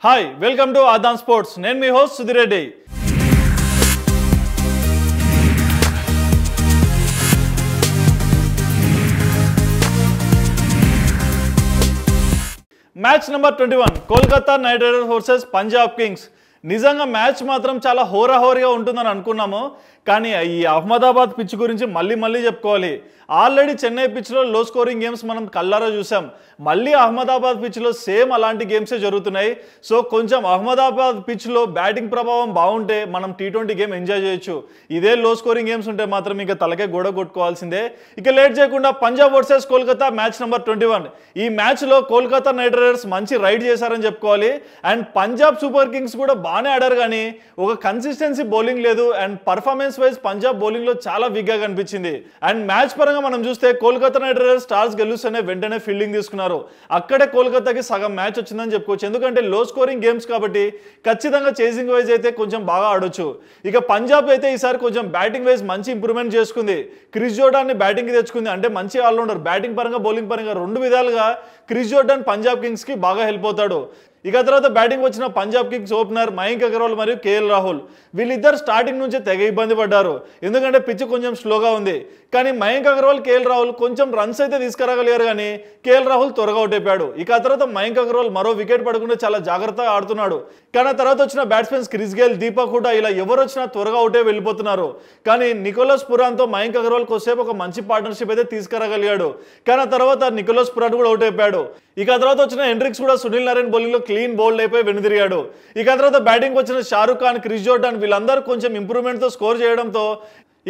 Hi welcome to Aadhan sports నేను మీ host Sudheer Reddy. Match number 21 Kolkata night Riders versus Punjab Kings. నిజంగా match మాత్రం చాలా హోరాహోరీగా ఉంటుందని అనుకున్నాము, కానీ ఈ అహ్మదాబాద్ పిచ్ గురించి మళ్ళీ చెప్పుకోవాలి। ఆల్రెడీ చెన్నై పిచ్లో లో స్కోరింగ్ గేమ్స్ మనం కళ్ళారా చూసాం, మళ్ళీ అహ్మదాబాద్ పిచ్లో సేమ్ అలాంటి గేమ్సే జరుగుతున్నాయి। సో కొంచెం అహ్మదాబాద్ పిచ్లో బ్యాటింగ్ ప్రభావం బాగుంటే మనం T20 గేమ్ ఎంజాయ్ చేయొచ్చు, ఇదే లో స్కోరింగ్ గేమ్స్ ఉంటే మాత్రం ఇంకా తలకే గోడ కొట్టుకోవాల్సిందే। ఇక లేట్ చేయకుండా Punjab versus Kolkata match number 21। ఈ మ్యాచ్లో కోల్కతా నైట్ రైడర్స్ మంచి రైడ్ చేశారని చెప్పుకోవాలి, అండ్ పంజాబ్ సూపర్ కింగ్స్ కూడా బాగానే ఆడారు, కానీ ఒక కన్సిస్టెన్సీ బౌలింగ్ లేదు, and performance wise Punjab bowling లో చాలా వీక్ గా కనిపించింది। అండ్ మ్యాచ్ పరంగా మనం చూస్తే కోల్కతా నైట్ రైడర్స్ స్టార్స్ గెలుస్తూనే వెంటనే ఫీల్డింగ్ తీసుకున్నారు, అక్కడే కోల్కతాకి సగం మ్యాచ్ వచ్చిందని చెప్పుకోవచ్చు। ఎందుకంటే లో స్కోరింగ్ గేమ్స్ కాబట్టి ఖచ్చితంగా చేసింగ్ వైజ్ అయితే కొంచెం బాగా ఆడొచ్చు। ఇక పంజాబ్ అయితే ఈసారి కొంచెం బ్యాటింగ్ వైజ్ మంచి ఇంప్రూవ్మెంట్ చేసుకుంది, క్రిస్ జోర్డాన్ ని బ్యాటింగ్ తెచ్చుకుంది, అంటే మంచి ఆల్రౌండర్, బ్యాటింగ్ పరంగా బౌలింగ్ పరంగా రెండు విధాలుగా క్రిస్ జోర్డాన్ పంజాబ్ కింగ్స్ కి బాగా హెల్ప్ అవుతాడు। ఇక తర్వాత బ్యాటింగ్ వచ్చిన పంజాబ్ కింగ్స్ ఓపెనర్ మయాంక్ అగర్వాల్ మరియు KL రాహుల్ వీళ్ళిద్దరు స్టార్టింగ్ నుంచే తెగ ఇబ్బంది పడ్డారు, ఎందుకంటే పిచ్ కొంచెం స్లోగా ఉంది, కానీ మయాంక్ అగర్వాల్ KL రాహుల్ కొంచెం రన్స్ అయితే తీసుకురాగలిగారు, కానీ KL రాహుల్ త్వరగా అవుట్ అయిపోయాడు। ఇక తర్వాత మయాంక్ అగర్వాల్ మరో వికెట్ పడకుండా చాలా జాగ్రత్తగా ఆడుతున్నాడు, కానీ ఆ తర్వాత వచ్చిన batsmens Chris Gayle, Deepak Hooda ఇలా ఎవరు వచ్చినా త్వరగా అవుటే వెళ్ళిపోతున్నారు, కానీ నికోలస్ పురాన్తో మయాంక్ అగర్వాల్ కోసేపు ఒక మంచి పార్ట్నర్షిప్ అయితే తీసుకురాగలిగాడు, కానీ ఆ తర్వాత నికోలస్ పురాన్ కూడా అవుట్ అయిపోయాడు। ఇక తర్వాత వచ్చిన హెండ్రిక్స్ కూడా సునీల్ నరేన్ బౌలింగ్లో క్లీన్ బౌల్డ్ అయిపోయి వెనుదిరిగాడు। ఇక తర్వాత బ్యాటింగ్ వచ్చిన షారుఖ్ ఖాన్, క్రిస్ జోర్డాన్ వీళ్ళందరూ కొంచెం ఇంప్రూవ్మెంట్తో స్కోర్ చేయడంతో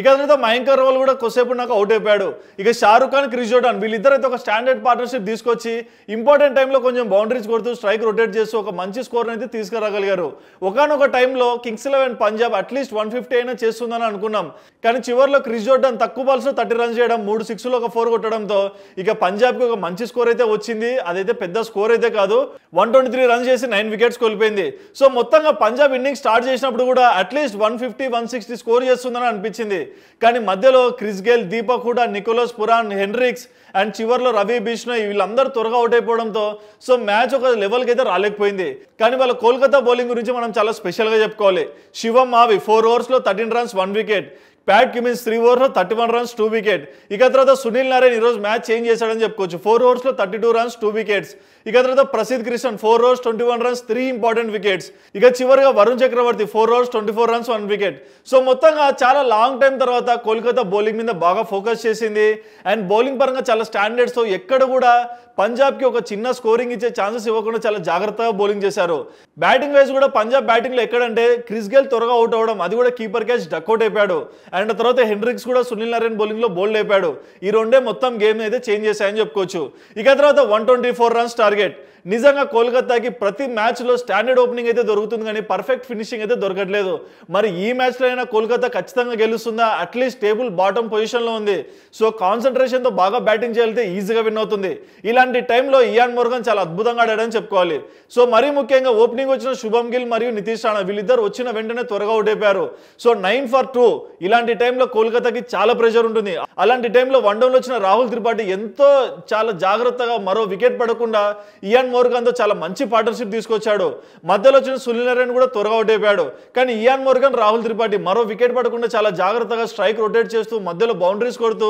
ఇక తర్వాత మయాంక్ అగర్వాల్ కూడా కొద్దిసేపు నాకు అవుట్ అయిపోయాడు। ఇక షారుఖ్ ఖాన్, క్రిస్ జోర్డాన్ వీళ్ళిద్దరైతే ఒక స్టాండర్డ్ పార్ట్నర్షిప్ తీసుకొచ్చి ఇంపార్టెంట్ టైంలో కొంచెం బౌండరీస్ కొడుతూ స్ట్రైక్ రొటేట్ చేస్తూ ఒక మంచి స్కోర్ అయితే తీసుకురాగలిగారు। ఒకనొక టైంలో కింగ్స్ 11 పంజాబ్ అట్లీస్ట్ 150 అయినా చేస్తుందని అనుకున్నాం, కానీ చివరిలో క్రిస్ జోర్డాన్ తక్కువ బాల్స్లో 30 రన్స్ చేయడం, 3 6లో ఒక 4 కొట్టడంతో ఇక పంజాబ్కి ఒక మంచి స్కోర్ అయితే వచ్చింది, అదైతే పెద్ద స్కోర్ అయితే కాదు, 123 రన్స్ చేసి 9 వికెట్స్ కోల్పోయింది। సో మొత్తంగా పంజాబ్ ఇన్నింగ్స్ స్టార్ట్ చేసినప్పుడు కూడా అట్లీస్ట్ 150 160 స్కోర్ చేస్తుందని అనిపించింది, కానీ మధ్యలో Chris Gayle, Deepak Hooda, Nicholas Pooran, Hendricks and చివర్లో రవి బిష్ణోయ్ వీళ్ళందరూ త్వరగా అవుట్ అయిపోవడంతో సో మ్యాచ్ ఒక లెవెల్కి అయితే రాలేకపోయింది। కానీ వాళ్ళ కోల్కతా బౌలింగ్ గురించి మనం చాలా స్పెషల్గా చెప్పుకోవాలి। శివం మావి 4 ఓవర్స్లో 13 రన్స్ 1 వికెట్, ప్యాట్ కమిన్స్ 3 ఓవర్స్లో 31 రన్స్ 2 వికెట్, ఇక తర్వాత సునీల్ నరేన్ ఈరోజు మ్యాచ్ చేంజ్ చేశాడని చెప్పుకోవచ్చు, 4 ఓవర్స్లో 32 రన్స్ 2 వికెట్స్, ఇక తర్వాత Prasidh Krishna 4 overs 21 runs 3 important wickets, ఇక చివరిగా Varun Chakravarthy 4 overs 24 runs 1 wicket. So మొత్తంగా చాలా లాంగ్ టైం తర్వాత కోల్కతా బౌలింగ్ మీద బాగా ఫోకస్ చేసింది, అండ్ బౌలింగ్ పరంగా చాలా స్టాండర్డ్స్తో ఎక్కడ కూడా పంజాబ్కి ఒక చిన్న స్కోరింగ్ ఇచ్చే ఛాన్సెస్ ఇవ్వకుండా చాలా జాగ్రత్తగా బౌలింగ్ చేశారు। బ్యాటింగ్ వైజ్ కూడా పంజాబ్ బ్యాటింగ్లో ఎక్కడంటే క్రిస్ గేల్ త్వరగా అవుట్ అవ్వడం, అది కూడా కీపర్ క్యాచ్ డక్అట్ అయిపోయాడు, అండ్ తర్వాత హెండ్రిక్స్ కూడా సునీల్ నరేన్ బౌలింగ్లో బౌల్డ్ అయిపోయాడు, ఈ రెండే మొత్తం గేమ్ అయితే చేంజ్ చేశాయని చెప్పుకోవచ్చు। ఇక తర్వాత 124 రన్స్ టార్గెట్, నిజంగా కోల్కతాకి ప్రతి మ్యాచ్లో స్టాండర్డ్ ఓపెనింగ్ అయితే దొరుకుతుంది, కానీ పర్ఫెక్ట్ ఫినిషింగ్ అయితే దొరకట్లేదు। మరి ఈ మ్యాచ్లో అయినా కోల్కతా ఖచ్చితంగా గెలుస్తుందా? అట్లీస్ట్ టేబుల్ బాటమ్ పొజిషన్లో ఉంది, సో కాన్సన్ట్రేషన్తో బాగా బ్యాటింగ్ చేయాలితే ఈజీగా విన్ అవుతుంది। ఇలాంటి టైంలో ఇయాన్ మోర్గన్ చాలా అద్భుతంగా ఆడాడని చెప్పుకోవాలి। సో మరీ ముఖ్యంగా ఓపెనింగ్ వచ్చిన శుభం గిల్ మరియు నితీష్ రాణా వీళ్ళిద్దరు వచ్చిన వెంటనే త్వరగా అవుట్ అయిపోయారు। సో 9 for 2 ఇలాంటి టైంలో కోల్కతాకి చాలా ప్రెషర్ ఉంటుంది, అలాంటి టైంలో వన్ డౌన్లో వచ్చిన రాహుల్ త్రిపాఠి ఎంతో చాలా జాగ్రత్తగా మరో వికెట్ పడకుండా ఇయాన్ మోర్గన్తో చాలా మంచి పార్ట్నర్షిప్ తీసుకొచ్చాడు, మధ్యలో వచ్చిన సునీల్ నరేన్ కూడా త్వరగా అవుట్ అయిపోయాడు, కానీ ఇయాన్ మోర్గన్, రాహుల్ త్రిపాఠి మరో వికెట్ పడకుండా చాలా జాగ్రత్తగా స్ట్రైక్ రొటేట్ చేస్తూ మధ్యలో బౌండరీస్ కొడుతూ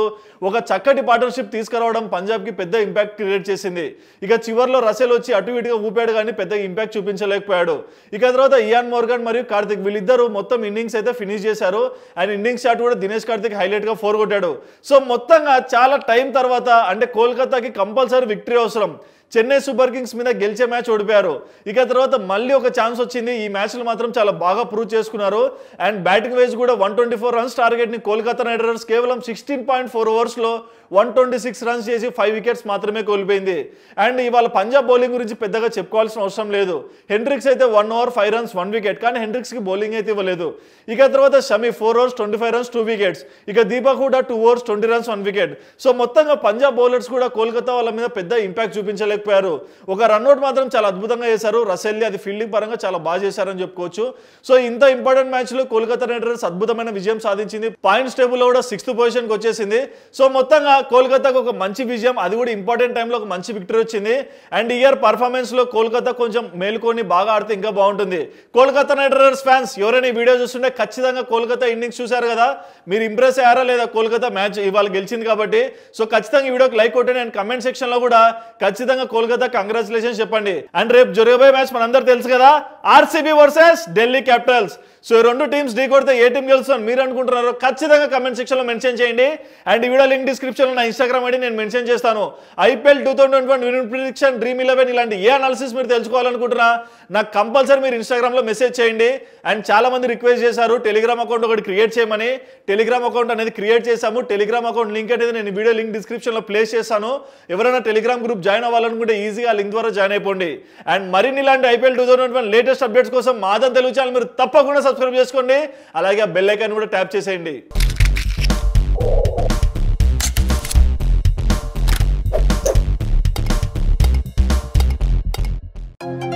ఒక చక్కటి పార్ట్నర్షిప్ తీసుకురావడం పంజాబ్కి పెద్ద ఇంపాక్ట్ క్రియేట్ చేసింది। ఇక చివరిలో రసెల్ వచ్చి అటు ఇటుగా ఊపాడు, కానీ పెద్ద ఇంపాక్ట్ చూపించలేకపోయాడు। ఇక తర్వాత ఇయాన్ మోర్గన్ మరియు కార్తిక్ వీళ్ళిద్దరూ మొత్తం ఇన్నింగ్స్ అయితే ఫినిష్ చేశారు, అండ్ ఇన్నింగ్స్ షాట్ కూడా దినేష్ కార్తిక్ హైలైట్గా 4 కొట్టాడు। సో మొత్తంగా చాలా టైం తర్వాత అంటే కోల్కతాకి కంపల్సరీ విక్టరీ అవసరం, చెన్నై సూపర్ కింగ్స్ మీద గెలిచే మ్యాచ్ ఓడిపోయారు, ఇక తర్వాత మళ్ళీ ఒక ఛాన్స్ వచ్చింది, ఈ మ్యాచ్లు మాత్రం చాలా బాగా ప్రూవ్ చేసుకున్నారు। అండ్ బ్యాటింగ్ వైజ్ కూడా 124 రన్స్ టార్గెట్ని కోల్కతా నైట్ రైడర్స్ కేవలం 16.4 ఓవర్స్లో 126 రన్స్ చేసి 5 వికెట్స్ మాత్రమే కోల్పోయింది। అండ్ ఇవాళ పంజాబ్ బౌలింగ్ గురించి పెద్దగా చెప్పుకోవాల్సిన అవసరం లేదు, హెండ్రిక్స్ అయితే 1 ఓవర్ 5 రన్స్ 1 వికెట్, కానీ హెండ్రిక్స్కి బౌలింగ్ అయితే ఇవ్వలేదు। ఇక తర్వాత షమి 4 ఓవర్స్ 25 రన్స్ 2 వికెట్స్, ఇక Deepak Hooda 2 overs 20 runs 1 wicket. So మొత్తంగా పంజాబ్ బౌలర్స్ కూడా కోల్కతా వాళ్ళ మీద పెద్ద ఇంపాక్ట్ చూపించలేదు, रनौट चाल अद्भुत रसेल अभी फील्डिंग परंगा चाला बागा सो इंत इंपार्टेंट मैच लो कोलकाता नाइट राइडर्स अद्भुत विजय साधिंचिंदी पॉइंट्स टेबुल सिक्स्थ पोजिशन वच्चेसिंदी सो मोत्तंगा कोलकाताकु को मंची विजयम अभी कूडा इंपार्टेंट टाइम लो मंची विक्टरी वच्चिंदी अंड इयर परफॉर्मेंस लो कोलकाता कोंचेम मेलुकोनी बागा आडिते इंका बागुंटुंदी कोलकाता नाइट राइडर्स फैंस एवरैना वीडियो चूस्तुंटे खच्चितंगा कोलकाता इन्निंग्स चूसारु कदा मीरु इंप्रेस अय्यारा लेदा कोलकाता मैच इवाल गेलिचिंदी काबट्टी सो खच्चितंगा वीडियो को लाइक कोट्टंडी अंड कमेंट सेक्शन लो कूडा खच्चितंगा कोलकाता कांग्रेचुलेशन्स चेप्पंडी अंड रेप जरगबोये मैच मనందరికీ తెలుసు కదా RCB versus Delhi Capitals so ఈ రెండు టీమ్స్ ఢీ కొడితే ఏ టీం గెలుస్తుందో మీరు అనుకుంటున్నారో ఖచ్చితంగా కామెంట్ సెక్షన్ లో మెన్షన్ చేయండి అండ్ ఈ వీడియో లింక్ డిస్క్రిప్షన్ లో నా Instagram ఐడి నేను మెన్షన్ చేస్తాను IPL 2021 విన్ ప్రిడిక్షన్ డ్రీమ్ 11 ఇలాంటి ఏ అనాలిసిస్ మీరు తెలుసుకోవాలనుకుంటున్నా నాకు కంపల్సరీ మీరు Instagram లో మెసేజ్ చేయండి అండ్ చాలా మంది రిక్వెస్ట్ చేశారు Telegram అకౌంట్ ఒకటి క్రియేట్ చేయమని Telegram అకౌంట్ అనేది క్రియేట్ చేశాము Telegram అకౌంట్ లింక్ అనేది నేను ఈ వీడియో లింక్ డిస్క్రిప్షన్ లో ప్లేస్ చేస్తాను ఎవరైనా Telegram గ్రూప్ జాయిన్ అవ్వాలనుకుంటే ఈజీగా లింక్ ద్వారా జాయిన్ అయిపోండి అండ్ మరిన్ని ఇలాంటి IPL 2021 లేటెస్ట్ అప్డేట్స్ కోసం ఆధన్ తెలుగు ఛానల్ మీరు తప్పకుండా సబ్స్క్రైబ్ చేసుకోండి అలాగే ఆ బెల్ ఐకాన్ కూడా ట్యాప్ చేసేయండి